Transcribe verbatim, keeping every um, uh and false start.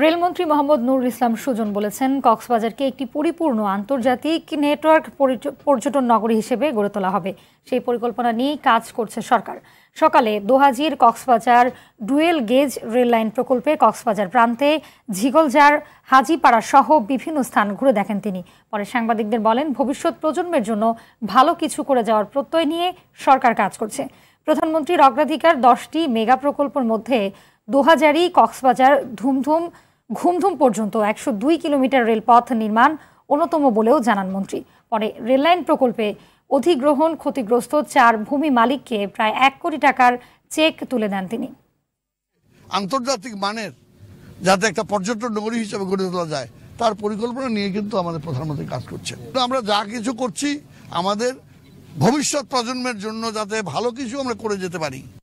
রেলমন্ত্রী মোহাম্মদ নূর ইসলাম সুজন বলেছেন কক্সবাজারকে একটি পরিপূর্ণ আন্তর্জাতিক নেটওয়ার্ক পর্যটন নগরী হিসেবে গড়ে তোলা হবে সেই পরিকল্পনা নিয়ে কাজ করছে সরকার সকালে দোহাজির Cox's Bazar dual gauge rail line প্রকল্পে কক্সবাজার প্রান্তে ঝিগলজার হাজীপাড়া সহ বিভিন্ন স্থান ঘুরে দেখেন তিনি পরে সাংবাদিকদের বলেন ভবিষ্যৎ প্রজন্মের জন্য ভালো কিছু করে যাওয়ার প্রত্যয় নিয়ে সরকার কাজ করছে প্রধানমন্ত্রীর অগ্রাধিকার দশটি মেগা প্রকল্পের মধ্যে Dohajari, Cox's Bazar, Gumtum, Gumtum পর্যন্ত one hundred two কিলোমিটার রেলপথ নির্মাণ অন্যতম বলেও জানান মন্ত্রী পরে রেল লাইন প্রকল্পে অধিগ্রহণ ক্ষতিগ্রস্ত চার ভূমি মালিককে প্রায় এক কোটি টাকার চেক তুলে দেন তিনি আন্তর্জাতিক মানের যাতে একটা পর্যটন নগরী হিসেবে গড়ে তোলা যায় তার পরিকল্পনা নিয়ে কিন্তু আমাদের প্রধানমন্ত্রী কাজ করছে আমরা যা কিছু করছি আমাদের ভবিষ্যৎ প্রজন্মের জন্য যাতে ভালো কিছু আমরা করে যেতে পারি